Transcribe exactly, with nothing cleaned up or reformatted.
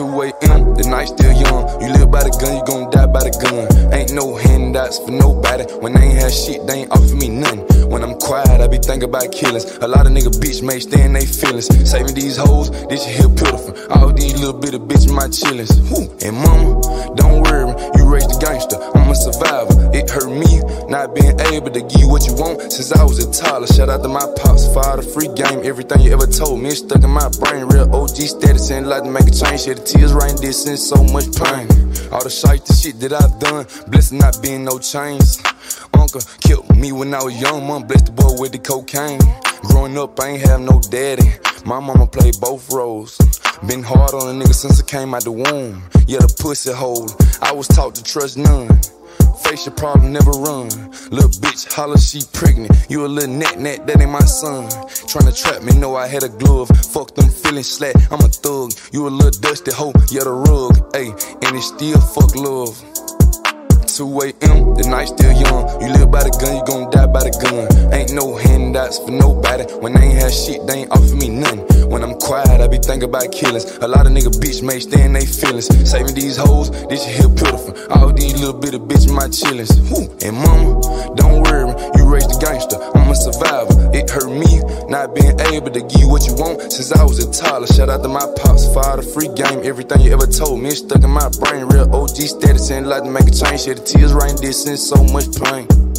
two a m, the night still young. You live by the gun, you gon' die by the gun. Ain't no handouts for nobody. When they ain't had shit, they ain't offer me nothing. When I'm quiet, I be thinking about killings. A lot of nigga bitch may stay in they feelings. Saving these hoes, this shit here pitiful. All these little bitty bitches, my chillings. Woo. And mama, don't worry, you raised a gangster. I'm a survivor. It hurt me not being able to give you what you want since I was a toddler. Shout out to my pops, father, free game. Everything you ever told me is stuck in my brain. Real O G status ain't like to make a change. Shed the tears right this and so much pain. All the shite, the shit that I've done. Blessed not being no chains. Uncle killed me when I was young. Mom blessed the boy with the cocaine. Growing up, I ain't have no daddy. My mama played both roles. Been hard on a nigga since I came out the womb. Yeah, the pussy hole. I was taught to trust none. Face your problem, never run. Little bitch holler, she pregnant. You a little net-net, that ain't my son. Tryna trap me, know I had a glove. Fuck them feelings, slack, I'm a thug. You a little dusty hoe, yeah the rug. Ayy, and it still fuck love. two a m, the night still young. You live by the gun, you gon' die by the gun. Ain't no handouts for nobody. When they ain't had shit, they ain't offer me nothing. When I'm quiet, I be thinking about killings. A lot of nigga bitch may stay in they feelings. Saving these hoes, this shit here pitiful. All these little bitty bitches, my chillings. Woo. And mama, don't worry, you raised a gangster. I'm a survivor. It hurt me not being able to give you what you want since I was a toddler. Shout out to my pops, father, free game. Everything you ever told me is stuck in my brain. Real O G status ain't like to make a change. Shit, tears right in this and so much pain.